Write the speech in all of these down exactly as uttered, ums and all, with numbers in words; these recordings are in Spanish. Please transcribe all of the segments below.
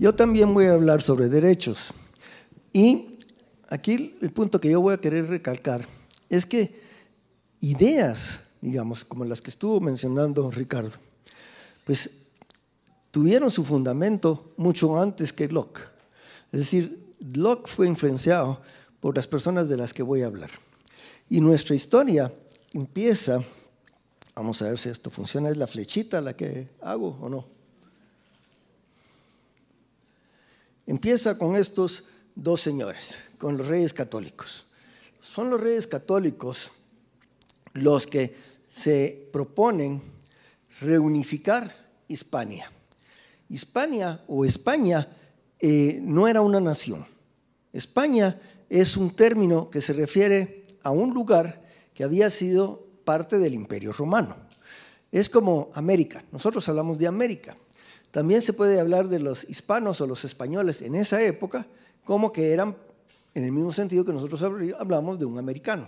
Yo también voy a hablar sobre derechos. Y aquí el punto que yo voy a querer recalcar es que ideas, digamos, como las que estuvo mencionando Ricardo, pues tuvieron su fundamento mucho antes que Locke. Es decir, Locke fue influenciado por las personas de las que voy a hablar. Y nuestra historia empieza, vamos a ver si esto funciona, es la flechita la que hago o no. Empieza con estos dos señores, con los reyes católicos. Son los reyes católicos los que se proponen reunificar Hispania. Hispania o España eh, no era una nación. España es un término que se refiere a un lugar que había sido parte del Imperio Romano. Es como América, nosotros hablamos de América. También se puede hablar de los hispanos o los españoles en esa época como que eran, en el mismo sentido que nosotros hablamos de un americano.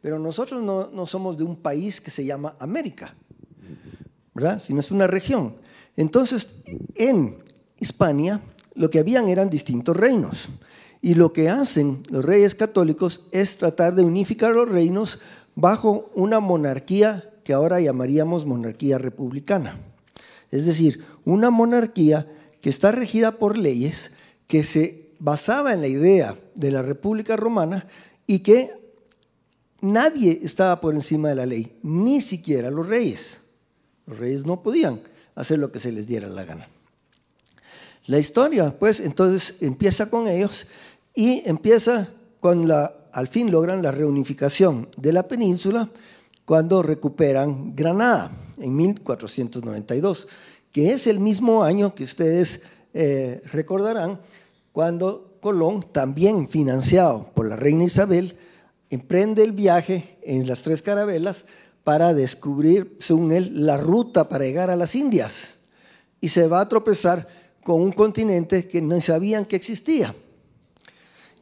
Pero nosotros no, no somos de un país que se llama América, ¿verdad? Sino es una región. Entonces, en Hispania lo que habían eran distintos reinos. Y lo que hacen los reyes católicos es tratar de unificar los reinos bajo una monarquía que ahora llamaríamos monarquía republicana. Es decir, una monarquía que está regida por leyes, que se basaba en la idea de la República Romana y que nadie estaba por encima de la ley, ni siquiera los reyes. Los reyes no podían hacer lo que se les diera la gana. La historia, pues, entonces empieza con ellos y empieza con la, al fin logran la reunificación de la península cuando recuperan Granada en mil cuatrocientos noventa y dos, que es el mismo año que ustedes eh, recordarán cuando Colón, también financiado por la reina Isabel, emprende el viaje en las Tres Carabelas para descubrir, según él, la ruta para llegar a las Indias, y se va a tropezar con un continente que no sabían que existía.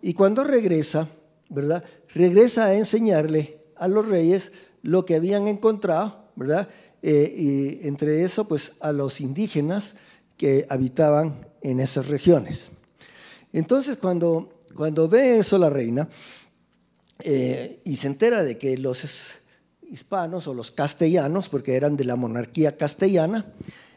Y cuando regresa, ¿verdad? Regresa a enseñarle a los reyes lo que habían encontrado, ¿verdad? Eh, y entre eso, pues, a los indígenas que habitaban en esas regiones. Entonces, cuando, cuando ve eso la reina eh, y se entera de que los hispanos o los castellanos, porque eran de la monarquía castellana,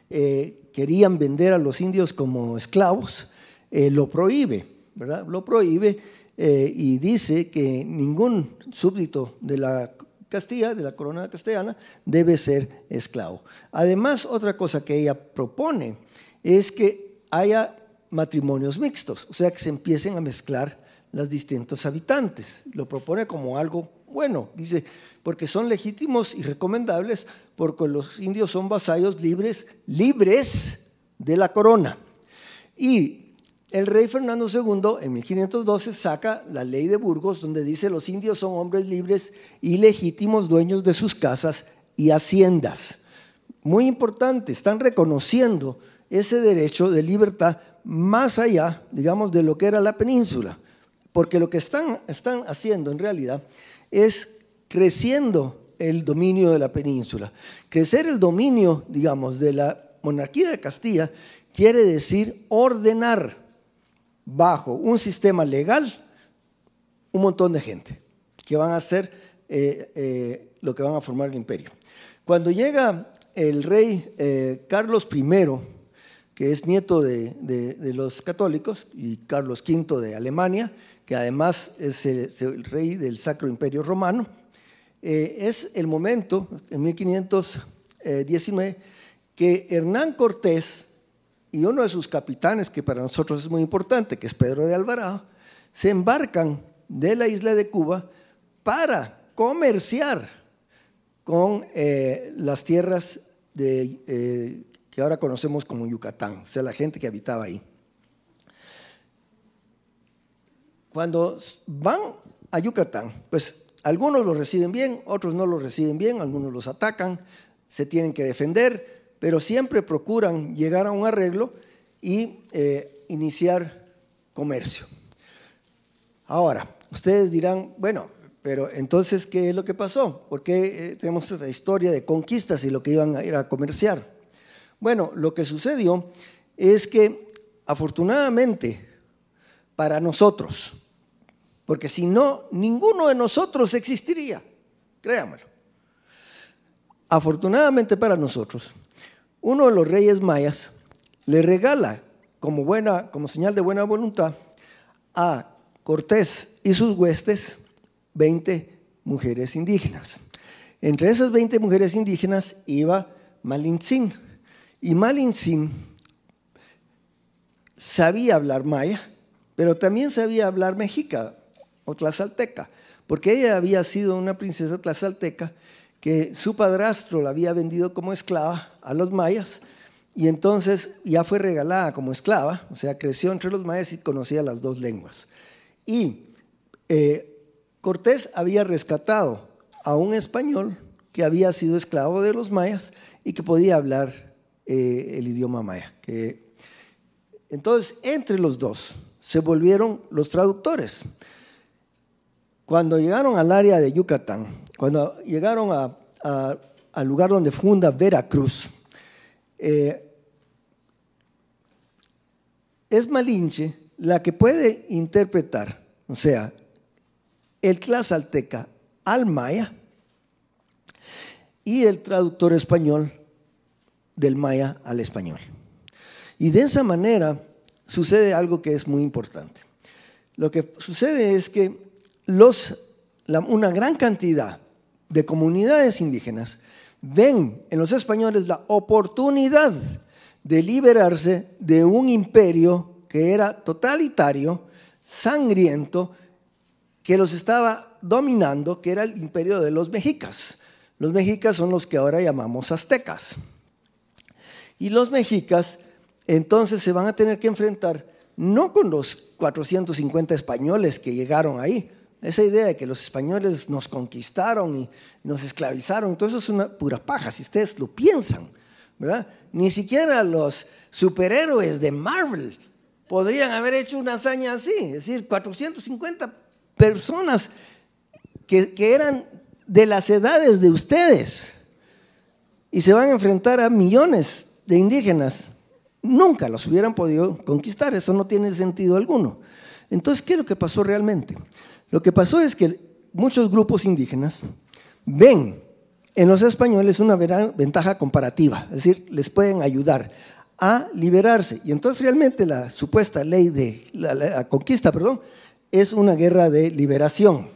eh, querían vender a los indios como esclavos, eh, lo prohíbe, ¿verdad? Lo prohíbe eh, y dice que ningún súbdito de la Castilla, de la corona castellana, debe ser esclavo. Además, otra cosa que ella propone es que haya matrimonios mixtos, o sea, que se empiecen a mezclar los distintos habitantes. Lo propone como algo bueno, dice, porque son legítimos y recomendables, porque los indios son vasallos libres, libres de la corona. Y el rey Fernando segundo, en mil quinientos doce, saca la Ley de Burgos, donde dice los indios son hombres libres y legítimos dueños de sus casas y haciendas. Muy importante, están reconociendo ese derecho de libertad más allá, digamos, de lo que era la península, porque lo que están, están haciendo en realidad es creciendo el dominio de la península. Crecer el dominio, digamos, de la monarquía de Castilla quiere decir ordenar bajo un sistema legal un montón de gente que van a hacer eh, eh, lo que van a formar el imperio. Cuando llega el rey eh, Carlos primero, que es nieto de, de, de los católicos, y Carlos quinto de Alemania, que además es el, es el rey del Sacro Imperio Romano, eh, es el momento, en mil quinientos diecinueve, que Hernán Cortés y uno de sus capitanes, que para nosotros es muy importante, que es Pedro de Alvarado, se embarcan de la isla de Cuba para comerciar con eh, las tierras de, eh, que ahora conocemos como Yucatán, o sea, la gente que habitaba ahí. Cuando van a Yucatán, pues algunos los reciben bien, otros no los reciben bien, algunos los atacan, se tienen que defender, pero siempre procuran llegar a un arreglo y eh, iniciar comercio. Ahora, ustedes dirán, bueno, pero entonces, ¿qué es lo que pasó? ¿Por qué eh, tenemos esta historia de conquistas y lo que iban a ir a comerciar? Bueno, lo que sucedió es que afortunadamente para nosotros, porque si no, ninguno de nosotros existiría, créamelo. Afortunadamente para nosotros, uno de los reyes mayas le regala como, buena, como señal de buena voluntad a Cortés y sus huestes veinte mujeres indígenas. Entre esas veinte mujeres indígenas iba Malinche, y Malinche sabía hablar maya, pero también sabía hablar mexica o tlaxalteca, porque ella había sido una princesa tlaxalteca que su padrastro la había vendido como esclava a los mayas, y entonces ya fue regalada como esclava, o sea, creció entre los mayas y conocía las dos lenguas. Y eh, Cortés había rescatado a un español que había sido esclavo de los mayas y que podía hablar eh, el idioma maya. Que, entonces, entre los dos se volvieron los traductores. Cuando llegaron al área de Yucatán, cuando llegaron a, a, al lugar donde funda Veracruz, eh, es Malinche la que puede interpretar, o sea, el tlaxalteca al maya y el traductor español del maya al español. Y de esa manera sucede algo que es muy importante. Lo que sucede es que los, la, una gran cantidad de comunidades indígenas ven en los españoles la oportunidad de liberarse de un imperio que era totalitario, sangriento, que los estaba dominando, que era el imperio de los mexicas. Los mexicas son los que ahora llamamos aztecas. Y los mexicas entonces se van a tener que enfrentar no con los cuatrocientos cincuenta españoles que llegaron ahí. Esa idea de que los españoles nos conquistaron y nos esclavizaron, todo eso es una pura paja, si ustedes lo piensan, ¿verdad? Ni siquiera los superhéroes de Marvel podrían haber hecho una hazaña así, es decir, cuatrocientos cincuenta personas que, que eran de las edades de ustedes y se van a enfrentar a millones de indígenas. Nunca los hubieran podido conquistar, eso no tiene sentido alguno. Entonces, ¿qué es lo que pasó realmente? Lo que pasó es que muchos grupos indígenas ven en los españoles una gran ventaja comparativa, es decir, les pueden ayudar a liberarse. Y entonces realmente la supuesta ley de la, la conquista, perdón, es una guerra de liberación.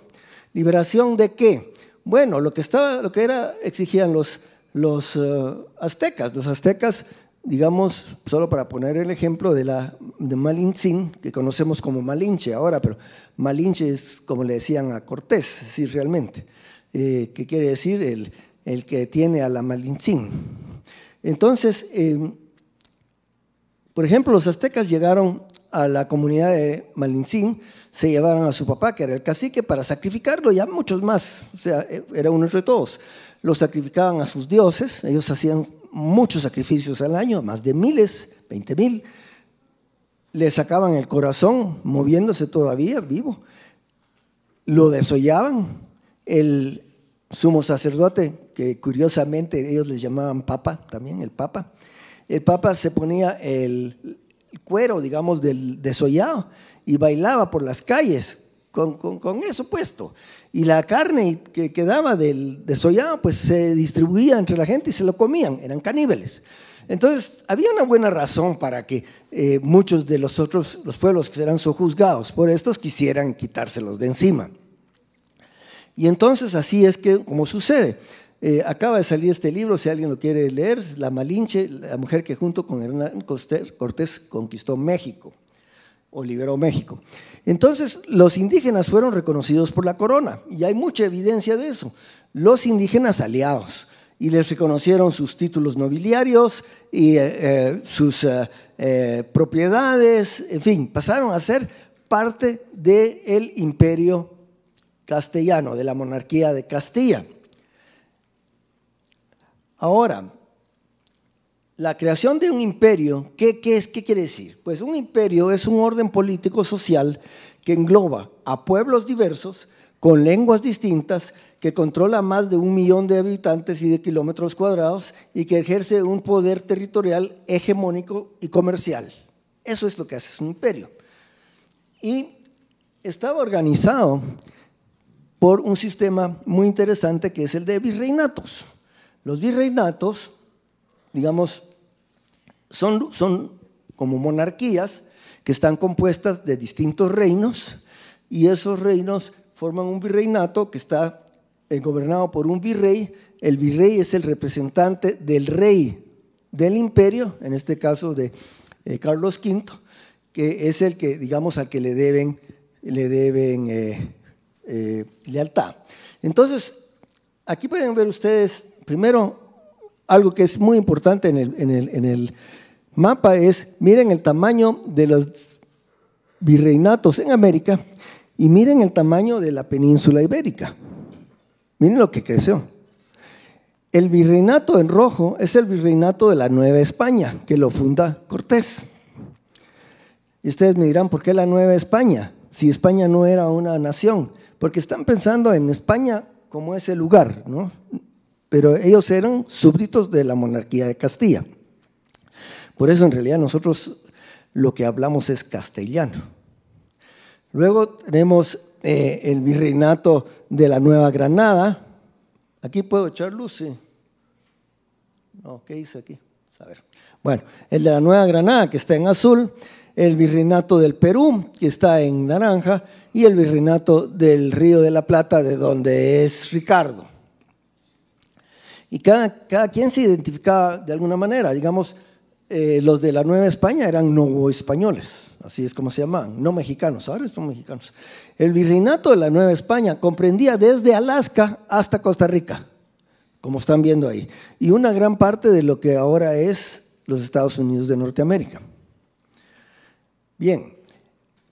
¿Liberación de qué? Bueno, lo que estaba, lo que era exigían los, los uh, aztecas, los aztecas, digamos, solo para poner el ejemplo de, la, de Malinche, que conocemos como Malinche ahora, pero Malinche es como le decían a Cortés, es decir, realmente, eh, que quiere decir el, el que tiene a la Malinche. Entonces, eh, por ejemplo, los aztecas llegaron a la comunidad de Malinche, se llevaron a su papá, que era el cacique, para sacrificarlo, y a muchos más, o sea, era uno entre todos. Los sacrificaban a sus dioses, ellos hacían muchos sacrificios al año, más de miles, veinte mil, le sacaban el corazón, moviéndose todavía vivo, lo desollaban, el sumo sacerdote, que curiosamente ellos les llamaban papa, también el papa, el papa se ponía el cuero, digamos, del desollado y bailaba por las calles con, con, con eso puesto. Y la carne que quedaba del desollado pues se distribuía entre la gente y se lo comían, eran caníbales. Entonces había una buena razón para que eh, muchos de los otros, los pueblos que eran sojuzgados por estos quisieran quitárselos de encima. Y entonces así es que como sucede. Eh, acaba de salir este libro, si alguien lo quiere leer, es La Malinche, la mujer que junto con Hernán Cortés conquistó México o liberó México. Entonces, los indígenas fueron reconocidos por la corona y hay mucha evidencia de eso. Los indígenas aliados, y les reconocieron sus títulos nobiliarios y eh, sus eh, eh, propiedades, en fin, pasaron a ser parte del imperio castellano, de la monarquía de Castilla. Ahora, la creación de un imperio, ¿qué, qué, es, ¿qué quiere decir? Pues un imperio es un orden político-social que engloba a pueblos diversos, con lenguas distintas, que controla más de un millón de habitantes y de kilómetros cuadrados y que ejerce un poder territorial hegemónico y comercial. Eso es lo que hace un imperio. Y estaba organizado por un sistema muy interesante que es el de virreinatos. Los virreinatos, digamos, son, son como monarquías que están compuestas de distintos reinos, y esos reinos forman un virreinato que está eh, gobernado por un virrey. El virrey es el representante del rey del imperio, en este caso de eh, Carlos quinto, que es el que, digamos, al que le deben, le deben eh, eh, lealtad. Entonces, aquí pueden ver ustedes, primero, algo que es muy importante en el, en el, en el mapa es, miren el tamaño de los virreinatos en América y miren el tamaño de la península ibérica. Miren lo que creció. El virreinato en rojo es el virreinato de la Nueva España, que lo funda Cortés. Y ustedes me dirán, ¿por qué la Nueva España? Si España no era una nación. Porque están pensando en España como ese lugar, ¿no? Pero ellos eran súbditos de la monarquía de Castilla. Por eso, en realidad, nosotros lo que hablamos es castellano. Luego tenemos eh, el virreinato de la Nueva Granada. ¿Aquí puedo echar luz? Sí. No, ¿qué hice aquí? A ver. Bueno, el de la Nueva Granada, que está en azul, el virreinato del Perú, que está en naranja, y el virreinato del Río de la Plata, de donde es Ricardo. Y cada, cada quien se identificaba de alguna manera, digamos. Eh, los de la Nueva España eran novoespañoles, así es como se llamaban, no mexicanos, ahora son mexicanos. El virreinato de la Nueva España comprendía desde Alaska hasta Costa Rica, como están viendo ahí, y una gran parte de lo que ahora es los Estados Unidos de Norteamérica. Bien,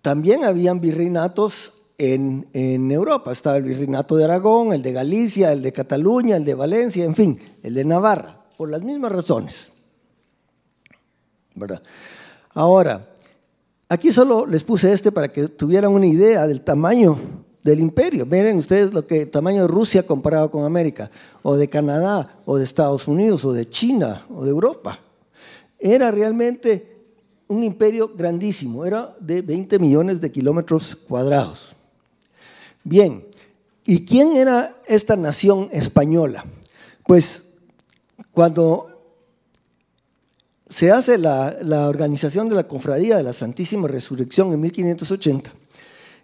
también habían virreinatos en, en Europa, estaba el virreinato de Aragón, el de Galicia, el de Cataluña, el de Valencia, en fin, el de Navarra, por las mismas razones, ¿verdad? Ahora, aquí solo les puse este para que tuvieran una idea del tamaño del imperio. Miren ustedes lo que el tamaño de Rusia comparado con América, o de Canadá, o de Estados Unidos, o de China, o de Europa. Era realmente un imperio grandísimo, era de veinte millones de kilómetros cuadrados. Bien, ¿y quién era esta nación española? Pues cuando se hace la, la organización de la Cofradía de la Santísima Resurrección en mil quinientos ochenta.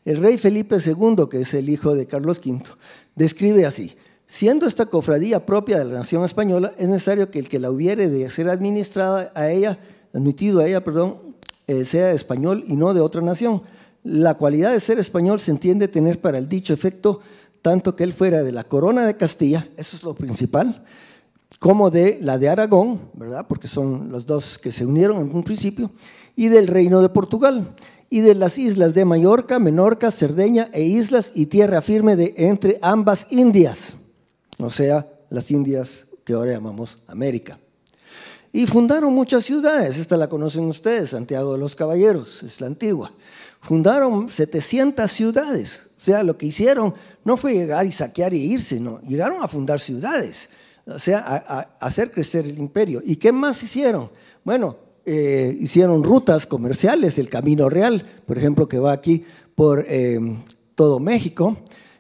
El rey Felipe segundo, que es el hijo de Carlos quinto, describe así: siendo esta cofradía propia de la nación española, es necesario que el que la hubiere de ser administrada a ella, admitido a ella, perdón, eh, sea español y no de otra nación. La cualidad de ser español se entiende tener para el dicho efecto tanto que él fuera de la corona de Castilla, eso es lo principal, como de la de Aragón, ¿verdad? Porque son los dos que se unieron en un principio, y del reino de Portugal, y de las islas de Mallorca, Menorca, Cerdeña e islas y tierra firme de entre ambas Indias, o sea, las Indias que ahora llamamos América. Y fundaron muchas ciudades, esta la conocen ustedes, Santiago de los Caballeros, es la antigua. Fundaron setecientas ciudades, o sea, lo que hicieron no fue llegar y saquear y irse, no, llegaron a fundar ciudades. O sea, a, a hacer crecer el imperio. ¿Y qué más hicieron? Bueno, eh, hicieron rutas comerciales, el Camino Real, por ejemplo, que va aquí por eh, todo México,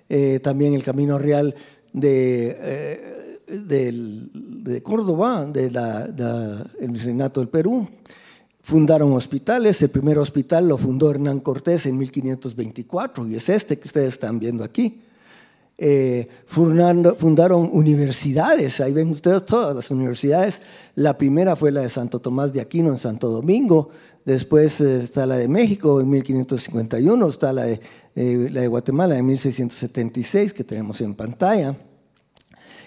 eh, también el Camino Real de, eh, del, de Córdoba, del de Virreinato del Perú. Fundaron hospitales, el primer hospital lo fundó Hernán Cortés en mil quinientos veinticuatro, y es este que ustedes están viendo aquí. Eh, fundando, fundaron universidades, ahí ven ustedes todas las universidades, la primera fue la de Santo Tomás de Aquino en Santo Domingo, después eh, está la de México en mil quinientos cincuenta y uno, está la de, eh, la de Guatemala en mil seiscientos setenta y seis que tenemos en pantalla.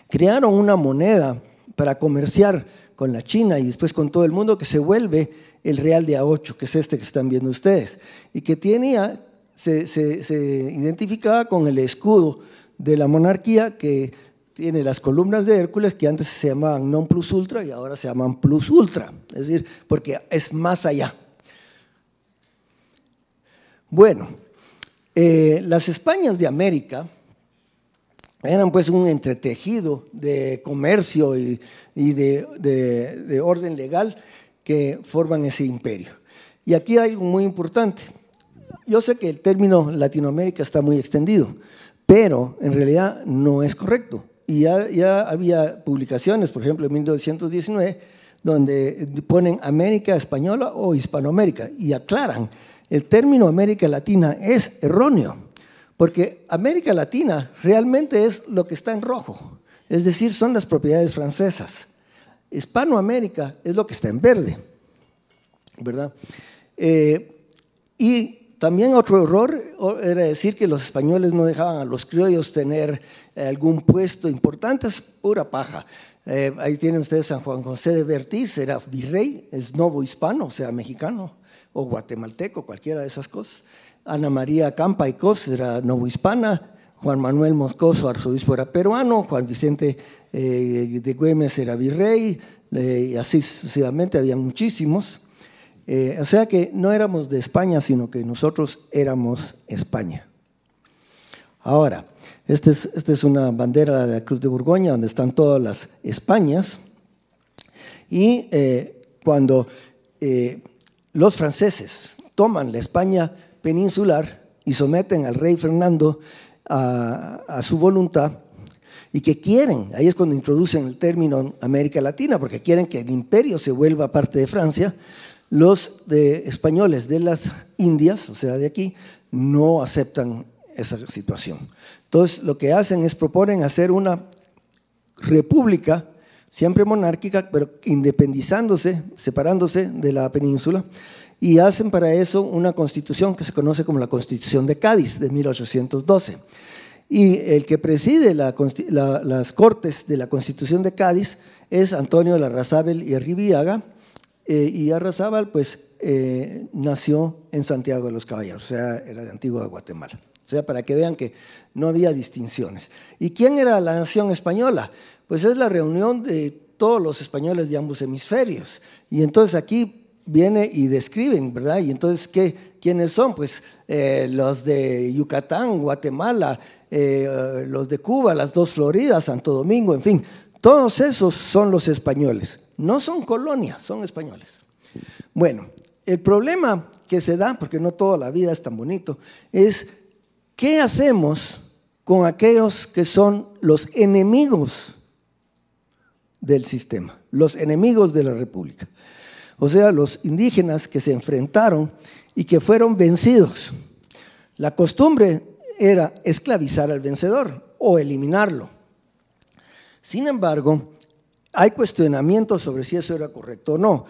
Crearon una moneda para comerciar con la China y después con todo el mundo que se vuelve el Real de A ocho, que es este que están viendo ustedes, y que tenía, se, se, se identificaba con el escudo de la monarquía, que tiene las columnas de Hércules, que antes se llamaban non plus ultra y ahora se llaman plus ultra, es decir, porque es más allá. Bueno, eh, las Españas de América eran pues un entretejido de comercio y, y de, de, de orden legal que forman ese imperio. Y aquí hay algo muy importante. Yo sé que el término Latinoamérica está muy extendido, pero en realidad no es correcto. Y ya, ya había publicaciones, por ejemplo, en mil novecientos diecinueve, donde ponen América Española o Hispanoamérica y aclaran, el término América Latina es erróneo, porque América Latina realmente es lo que está en rojo, es decir, son las propiedades francesas. Hispanoamérica es lo que está en verde, ¿verdad? Eh, y también otro error era decir que los españoles no dejaban a los criollos tener algún puesto importante, es pura paja. Eh, ahí tienen ustedes San Juan José de Bertiz, era virrey, es novo hispano, o sea, mexicano o guatemalteco, cualquiera de esas cosas. Ana María Campa y Cos era novohispana, Juan Manuel Moscoso, arzobispo, era peruano, Juan Vicente eh, de Güemes era virrey, eh, y así sucesivamente, había muchísimos. Eh, o sea que no éramos de España, sino que nosotros éramos España. Ahora, esta es, este es una bandera de la Cruz de Borgoña, donde están todas las Españas. Y eh, cuando eh, los franceses toman la España peninsular y someten al rey Fernando a, a su voluntad, y que quieren, ahí es cuando introducen el término América Latina, porque quieren que el imperio se vuelva parte de Francia, los de españoles de las Indias, o sea, de aquí, no aceptan esa situación. Entonces, lo que hacen es proponen hacer una república, siempre monárquica, pero independizándose, separándose de la península, y hacen para eso una constitución que se conoce como la Constitución de Cádiz, de mil ochocientos doce. Y el que preside la, la, las cortes de la Constitución de Cádiz es Antonio Larrazábal y Arribiaga, Eh, y Arrazábal pues eh, nació en Santiago de los Caballeros, o sea, era de Antigua de Guatemala. O sea, para que vean que no había distinciones. ¿Y quién era la nación española? Pues es la reunión de todos los españoles de ambos hemisferios. Y entonces aquí viene y describen, ¿verdad? Y entonces, ¿qué, ¿quiénes son? Pues eh, los de Yucatán, Guatemala, eh, los de Cuba, las dos Floridas, Santo Domingo, en fin. Todos esos son los españoles. No son colonias, son españoles. Bueno, el problema que se da, porque no toda la vida es tan bonito, es ¿qué hacemos con aquellos que son los enemigos del sistema, los enemigos de la república? O sea, los indígenas que se enfrentaron y que fueron vencidos. La costumbre era esclavizar al vencedor o eliminarlo. Sin embargo, hay cuestionamientos sobre si eso era correcto o no.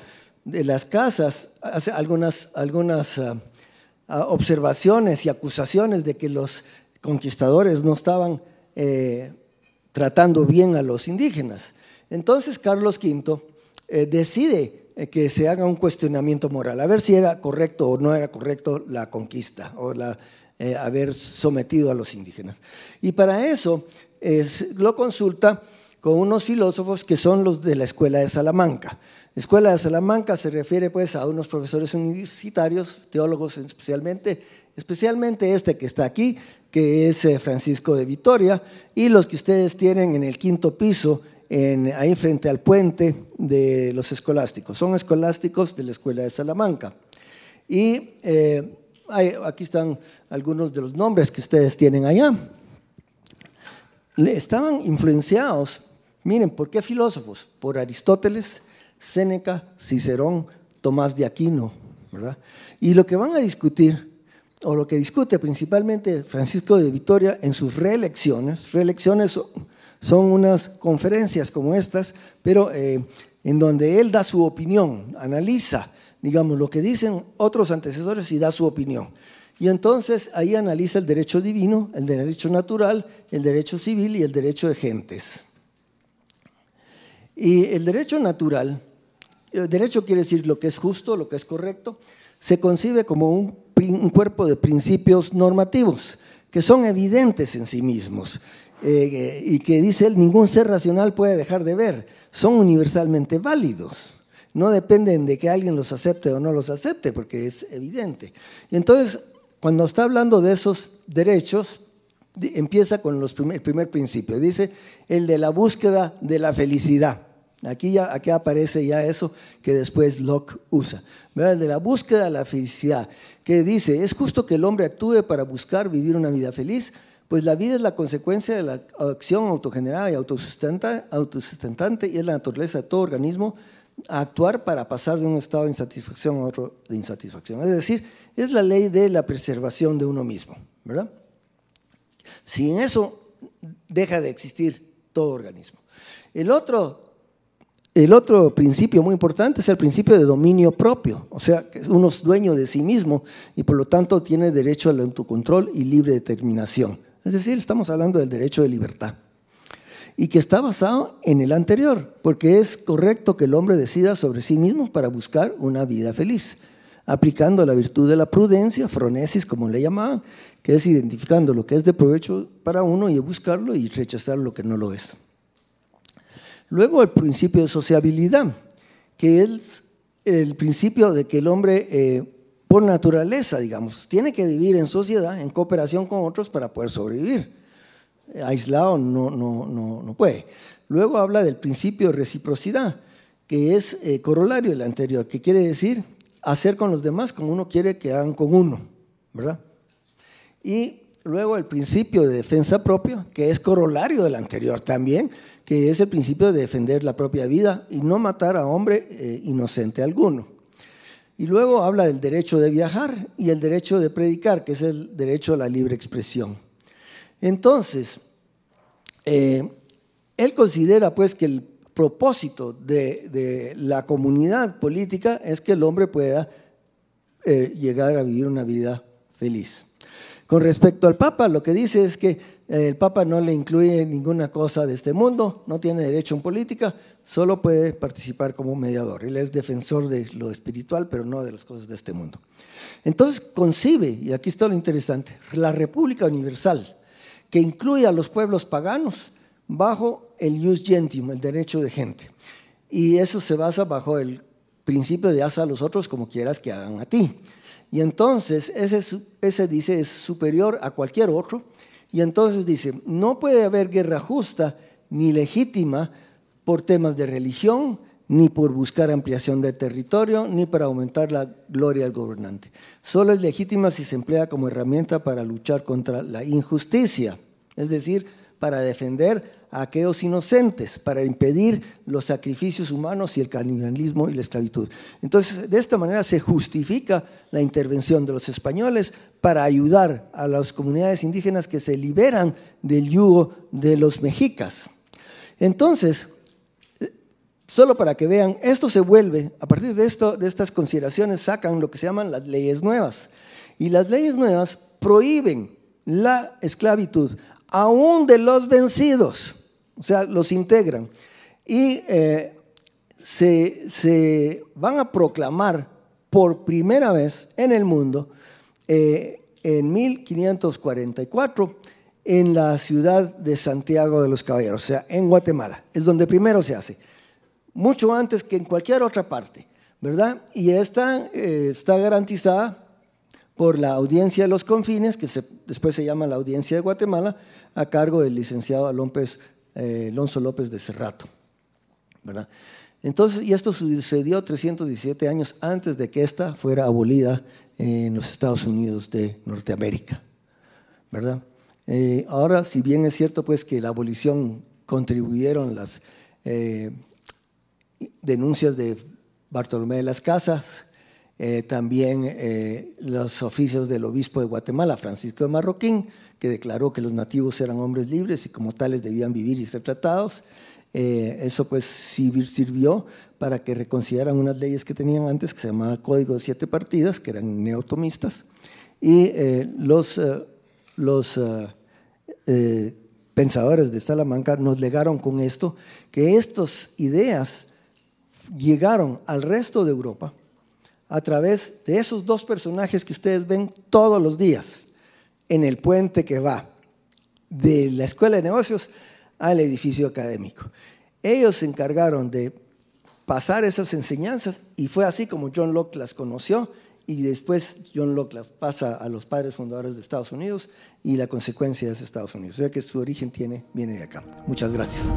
De las casas, hace algunas, algunas uh, observaciones y acusaciones de que los conquistadores no estaban eh, tratando bien a los indígenas. Entonces Carlos quinto eh, decide que se haga un cuestionamiento moral, a ver si era correcto o no era correcto la conquista o la, eh, haber sometido a los indígenas. Y para eso es, lo consulta con unos filósofos que son los de la Escuela de Salamanca. Escuela de Salamanca se refiere pues a unos profesores universitarios, teólogos especialmente, especialmente este que está aquí, que es Francisco de Vitoria, y los que ustedes tienen en el quinto piso, en, ahí frente al puente de los escolásticos. Son escolásticos de la Escuela de Salamanca. Y eh, hay, aquí están algunos de los nombres que ustedes tienen allá. Estaban influenciados. Miren, ¿por qué filósofos? Por Aristóteles, Séneca, Cicerón, Tomás de Aquino, ¿verdad? Y lo que van a discutir, o lo que discute principalmente Francisco de Vitoria en sus reelecciones, reelecciones son unas conferencias como estas, pero eh, en donde él da su opinión, analiza, digamos, lo que dicen otros antecesores y da su opinión. Y entonces ahí analiza el derecho divino, el derecho natural, el derecho civil y el derecho de gentes. Y el derecho natural, el derecho quiere decir lo que es justo, lo que es correcto, se concibe como un, un cuerpo de principios normativos que son evidentes en sí mismos eh, y que dice él, ningún ser racional puede dejar de ver, son universalmente válidos. No dependen de que alguien los acepte o no los acepte, porque es evidente. Y entonces, cuando está hablando de esos derechos, empieza con los primer, el primer principio. Dice, el de la búsqueda de la felicidad. Aquí ya aquí aparece ya eso que después Locke usa, ¿verdad? De la búsqueda a la felicidad, que dice, ¿es justo que el hombre actúe para buscar vivir una vida feliz? Pues la vida es la consecuencia de la acción autogenerada y autosustentante, y es la naturaleza de todo organismo a actuar para pasar de un estado de insatisfacción a otro de insatisfacción. Es decir, es la ley de la preservación de uno mismo, ¿verdad? Sin eso deja de existir todo organismo. El otro... El otro principio muy importante es el principio de dominio propio, o sea, que uno es dueño de sí mismo y por lo tanto tiene derecho al autocontrol y libre determinación. Es decir, estamos hablando del derecho de libertad y que está basado en el anterior, porque es correcto que el hombre decida sobre sí mismo para buscar una vida feliz, aplicando la virtud de la prudencia, fronesis como le llamaban, que es identificando lo que es de provecho para uno y buscarlo y rechazar lo que no lo es. Luego el principio de sociabilidad, que es el principio de que el hombre eh, por naturaleza, digamos, tiene que vivir en sociedad, en cooperación con otros para poder sobrevivir. Aislado no, no, no, no puede. Luego habla del principio de reciprocidad, que es eh, corolario del anterior, que quiere decir hacer con los demás como uno quiere que hagan con uno, ¿verdad? Y luego el principio de defensa propia, que es corolario del anterior también, que es el principio de defender la propia vida y no matar a hombre eh, inocente alguno. Y luego habla del derecho de viajar y el derecho de predicar, que es el derecho a la libre expresión. Entonces, eh, él considera pues que el propósito de, de la comunidad política es que el hombre pueda eh, llegar a vivir una vida feliz. Con respecto al Papa, lo que dice es que el Papa no le incluye ninguna cosa de este mundo, no tiene derecho en política, solo puede participar como mediador. Él es defensor de lo espiritual, pero no de las cosas de este mundo. Entonces concibe, y aquí está lo interesante, la República Universal, que incluye a los pueblos paganos bajo el ius gentium, el derecho de gente. Y eso se basa bajo el principio de haz a los otros como quieras que hagan a ti. Y entonces ese, ese dice es superior a cualquier otro, y entonces dice, no puede haber guerra justa ni legítima por temas de religión, ni por buscar ampliación de territorio, ni para aumentar la gloria del gobernante. Solo es legítima si se emplea como herramienta para luchar contra la injusticia, es decir, para defender a aquellos inocentes, para impedir los sacrificios humanos y el canibalismo y la esclavitud. Entonces, de esta manera se justifica la intervención de los españoles para ayudar a las comunidades indígenas que se liberan del yugo de los mexicas. Entonces, solo para que vean, esto se vuelve, a partir de, esto, de estas consideraciones sacan lo que se llaman las leyes nuevas. Y las leyes nuevas prohíben la esclavitud, aún de los vencidos. O sea, los integran y eh, se, se van a proclamar por primera vez en el mundo eh, en mil quinientos cuarenta y cuatro en la ciudad de Santiago de los Caballeros, o sea, en Guatemala, es donde primero se hace, mucho antes que en cualquier otra parte, ¿verdad? Y esta eh, está garantizada por la Audiencia de los Confines, que se, después se llama la Audiencia de Guatemala, a cargo del licenciado Alonso Eh, Alonso López de Cerrato, ¿verdad? Entonces, y esto sucedió trescientos diecisiete años antes de que esta fuera abolida en los Estados Unidos de Norteamérica, ¿verdad? Eh, ahora, si bien es cierto pues que la abolición contribuyeron las eh, denuncias de Bartolomé de las Casas, eh, también eh, los oficios del obispo de Guatemala, Francisco de Marroquín, que declaró que los nativos eran hombres libres y como tales debían vivir y ser tratados. Eh, eso pues sirvió para que reconsideraran unas leyes que tenían antes, que se llamaba Código de Siete Partidas, que eran neotomistas, y eh, los, eh, los eh, eh, pensadores de Salamanca nos legaron con esto, que estas ideas llegaron al resto de Europa a través de esos dos personajes que ustedes ven todos los días, en el puente que va de la Escuela de Negocios al edificio académico. Ellos se encargaron de pasar esas enseñanzas y fue así como John Locke las conoció y después John Locke las pasa a los padres fundadores de Estados Unidos y la consecuencia es Estados Unidos. O sea que su origen tiene, viene de acá. Muchas gracias.